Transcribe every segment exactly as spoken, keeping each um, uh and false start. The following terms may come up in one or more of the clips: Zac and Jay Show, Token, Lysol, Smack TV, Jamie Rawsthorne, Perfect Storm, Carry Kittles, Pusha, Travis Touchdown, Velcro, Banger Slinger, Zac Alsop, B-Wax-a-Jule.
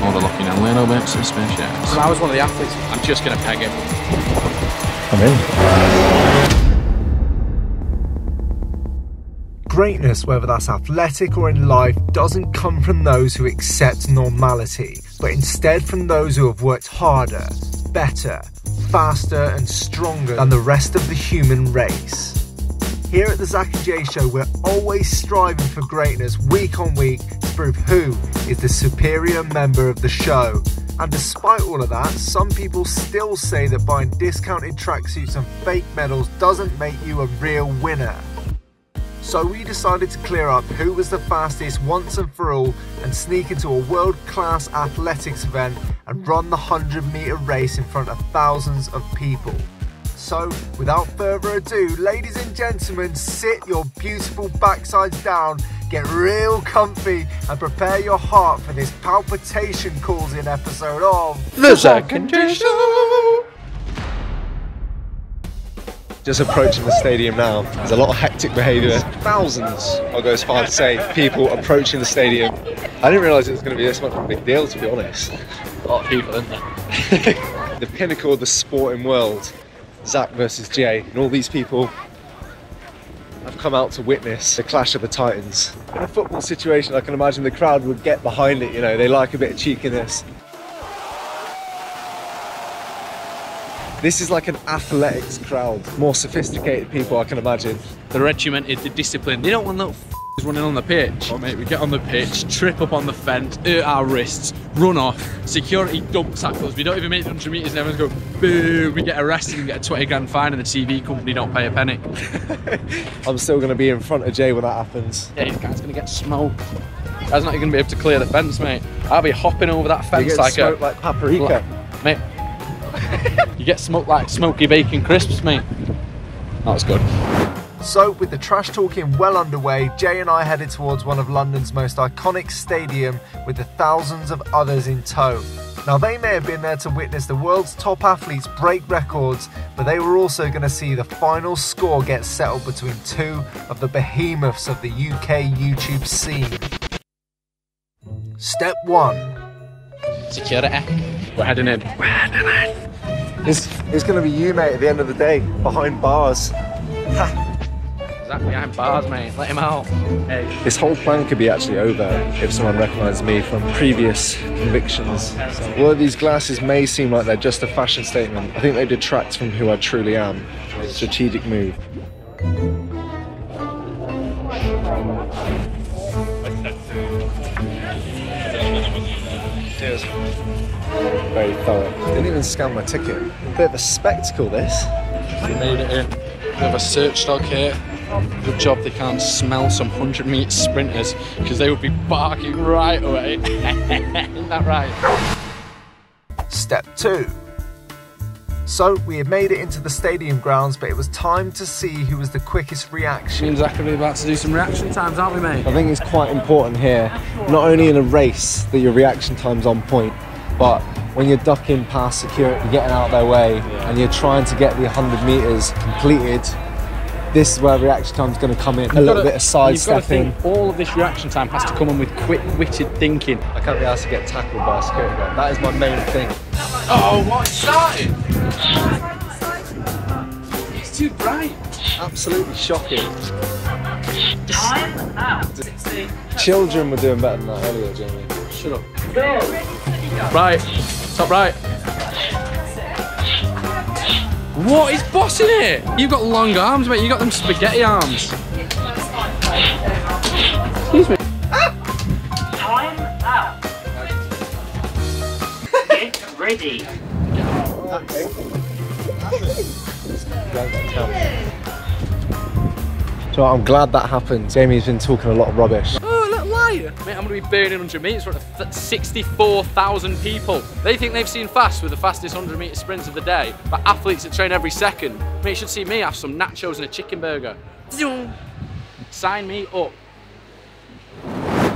Order locking and little bit suspicious. I was one of the athletes. I'm just going to peg it. I'm in. Greatness, whether that's athletic or in life, doesn't come from those who accept normality, but instead from those who have worked harder, better, faster and stronger than the rest of the human race. Here at the Zac and Jay Show, we're always striving for greatness week on week to prove who is the superior member of the show. And despite all of that, some people still say that buying discounted tracksuits and fake medals doesn't make you a real winner. So we decided to clear up who was the fastest once and for all and sneak into a world-class athletics event and run the hundred meter race in front of thousands of people. So, without further ado, ladies and gentlemen, sit your beautiful backsides down, get real comfy, and prepare your heart for this palpitation calls-in episode of The Zac and Jay Show! Just approaching the stadium now. There's a lot of hectic behaviour. Thousands, I'll go as far to say, people approaching the stadium. I didn't realise it was going to be this much of a big deal, to be honest. A lot of people, isn't there? The pinnacle of the sporting world. Zac versus Jay, and all these people have come out to witness the clash of the titans. In a football situation, I can imagine the crowd would get behind it, you know, they like a bit of cheekiness. This is like an athletics crowd, more sophisticated people, I can imagine. They're regimented, they're disciplined, they don't want little f***ers running on the pitch. Oh mate, we get on the pitch, trip up on the fence, hurt our wrists, run off, security dump tackles, we don't even make hundred metres and everyone's going boo, we get arrested and get a twenty grand fine and the T V company don't pay a penny. I'm still going to be in front of Jay when that happens. Yeah, this guy's going to get smoked. That's not going to be able to clear the fence, mate. I'll be hopping over that fence like a... like paprika. Like, mate. You get smoked like smoky bacon crisps, mate. That's good. So, with the trash talking well underway, Jay and I headed towards one of London's most iconic stadium with the thousands of others in tow. Now, they may have been there to witness the world's top athletes break records, but they were also going to see the final score get settled between two of the behemoths of the U K YouTube scene. Step one. Security. We're heading in. We're heading in. It's, it's going to be you, mate, at the end of the day, behind bars. Ha. Zac behind bars, mate. Let him out. Hey. This whole plan could be actually over if someone recognised me from previous convictions. So, all of these glasses may seem like they're just a fashion statement. I think they detract from who I truly am. Strategic move. Cheers. Very thorough. Didn't even scan my ticket. Bit of a spectacle, this. We made it in. We have a search dog here. Good job they can't smell some hundred meter sprinters because they would be barking right away. Isn't that right? Step two. So, we had made it into the stadium grounds, but it was time to see who was the quickest reaction. Me and Zac are about to do some reaction times, aren't we, mate? I think it's quite important here, not only in a race, that your reaction time's on point, but when you're ducking past security, getting out of their way, and you're trying to get the hundred meters completed, this is where reaction time's going to come in. A little bit of sidestepping. All of this reaction time has to come in with quick-witted thinking. I can't be asked to get tackled by a security guard. That is my main thing. Oh, what started? It's too bright. Absolutely shocking. Time out. Children were doing better than that earlier, Jamie. Shut up. Right, top right. What is bossing it? You've got long arms, mate. You got them spaghetti arms. Excuse me. Ah! Time out. Get ready. So I'm glad that happened. Jamie's been talking a lot of rubbish. Mate, I'm going to be burning hundred metres in front of sixty-four thousand people. They think they've seen fast with the fastest hundred meter sprints of the day, but athletes that train every second. Mate, you should see me have some nachos and a chicken burger. Sign me up.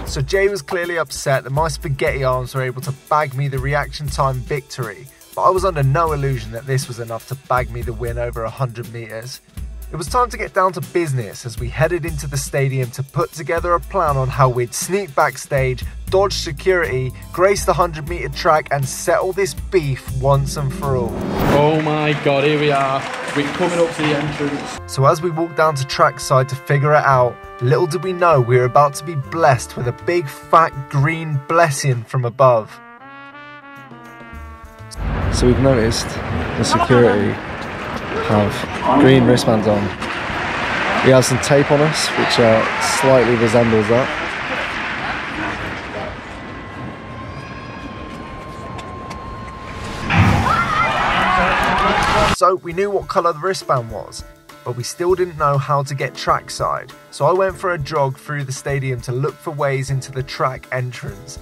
So Jay was clearly upset that my spaghetti arms were able to bag me the reaction time victory, but I was under no illusion that this was enough to bag me the win over hundred metres. It was time to get down to business as we headed into the stadium to put together a plan on how we'd sneak backstage, dodge security, grace the hundred meter track and settle this beef once and for all. Oh my god, here we are. We're coming up to the entrance. So as we walked down to trackside to figure it out, little did we know we were about to be blessed with a big fat green blessing from above. So we've noticed the security have green wristbands on. We have some tape on us, which uh, slightly resembles that. So we knew what colour the wristband was, but we still didn't know how to get trackside. So I went for a jog through the stadium to look for ways into the track entrance.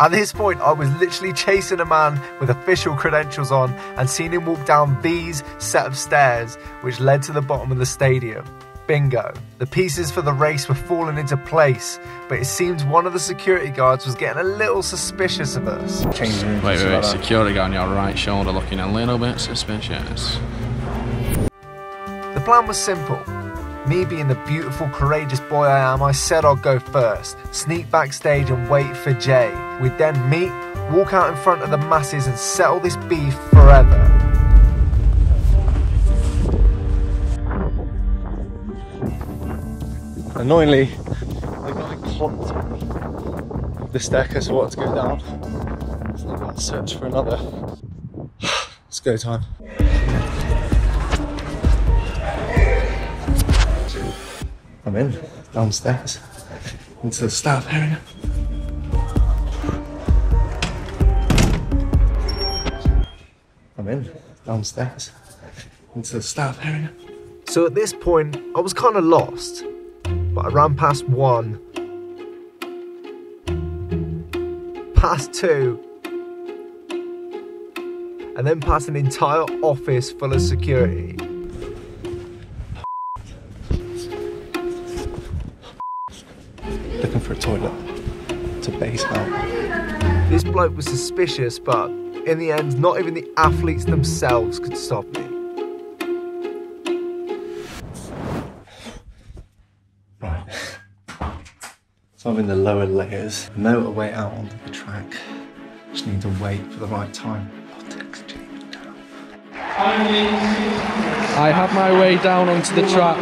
At this point, I was literally chasing a man with official credentials on and seen him walk down these set of stairs, which led to the bottom of the stadium. Bingo. The pieces for the race were falling into place, but it seemed one of the security guards was getting a little suspicious of us. Wait, wait, wait. Security guard on your right shoulder looking a little bit suspicious. The plan was simple. Me being the beautiful, courageous boy I am, I said I'd go first, sneak backstage and wait for Jay. We'd then meet, walk out in front of the masses and settle this beef forever. Annoyingly, the guy clocked the staircase for what to go down, so I've got to search for another. It's go time. I'm in, downstairs, into the staff area. I'm in, downstairs, into the staff area. So at this point, I was kind of lost, but I ran past one, past two, and then past an entire office full of security. Looking for a toilet to base out. This bloke was suspicious, but in the end, not even the athletes themselves could stop me. Right. So I'm in the lower layers. Motorway out onto the track. Just need to wait for the right time. I'll text Jay now. I have my way down onto the track.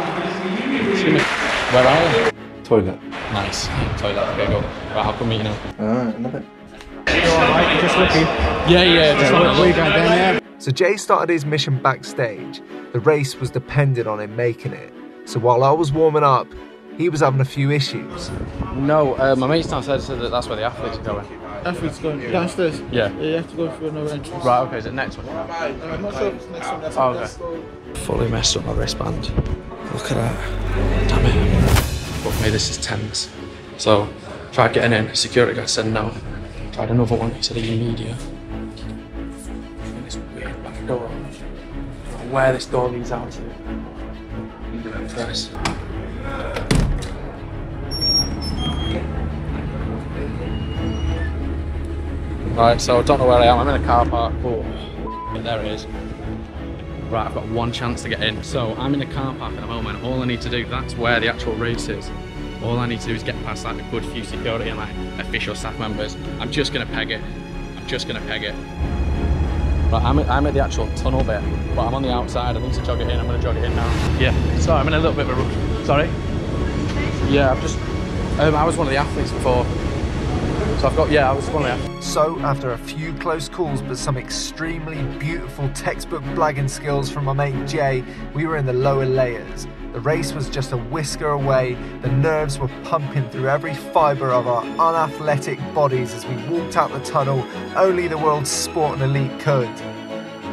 Where are you? Toilet. Nice. Toilet. Okay, go. Right, I'll come meet you now. Alright, I love it. You alright? Just looking. Yeah, yeah. Just yeah, look. Way down there. So Jay started his mission backstage. The race was dependent on him making it. So while I was warming up, he was having a few issues. No, uh, my mate's downstairs said that that's where the athletes are going. Athletes going downstairs? Yeah. Yeah, you have to go through another entrance. Right, okay. Is it next one? I'm not sure if it's next one. That's oh, okay. Fully messed up my wristband. Look at that. Damn it. But for me, this is tense. So, tried getting in, security guy said no. Tried another one, he said, are you media? And this weird back door. Where this door leads out to. Press. Right, so I don't know where I am, I'm in a car park, but oh, there it is. Right, I've got one chance to get in. So I'm in a car park at the moment. All I need to do, that's where the actual race is. All I need to do is get past like a good few security and like official staff members. I'm just gonna peg it. I'm just gonna peg it. But I'm at, I'm at the actual tunnel bit, but I'm on the outside. I need to jog it in. I'm gonna jog it in now. Yeah, sorry, I'm in a little bit of a rush. Sorry? Yeah, I've just, um, I was one of the athletes before. So I've got, yeah, I was one of them. So after a few close calls, but some extremely beautiful textbook blagging skills from my mate Jay, we were in the lower layers. The race was just a whisker away. The nerves were pumping through every fibre of our unathletic bodies as we walked out the tunnel, only the world's sport and elite could.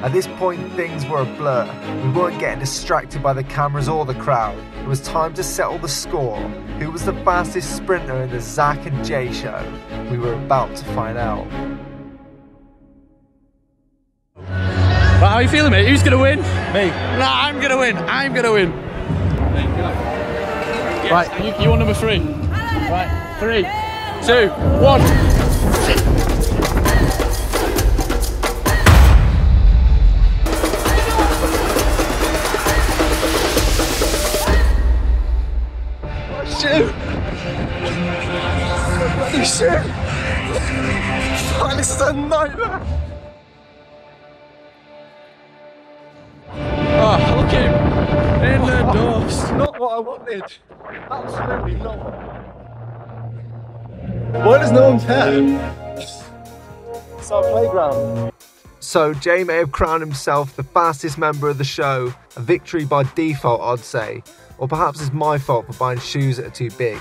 At this point, things were a blur. We weren't getting distracted by the cameras or the crowd. It was time to settle the score. Who was the fastest sprinter in the Zac and Jay Show? We were about to find out. Right, how are you feeling, mate? Who's going to win? Me. No, I'm going to win. I'm going to win. Right, you, you want number three? Right, three, two, one. Holy shit! Oh, this is a nightmare! Ah, oh, look him! In the dust! Not what I wanted! Absolutely not! Why does no one care? It's our playground. So Jay may have crowned himself the fastest member of the show, a victory by default I'd say, or perhaps it's my fault for buying shoes that are too big.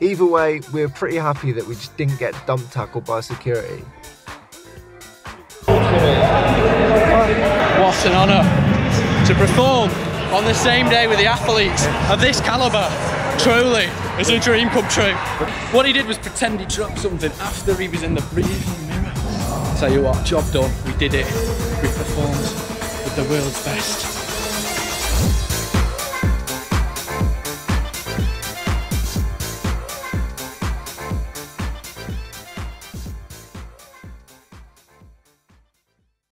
Either way, we were pretty happy that we just didn't get dump tackled by security. What an honour to perform on the same day with the athletes of this calibre. Truly, it's a dream come true. What he did was pretend he dropped something after he was in the briefing mirror. Tell you what, job done, we did it, we performed with the world's best.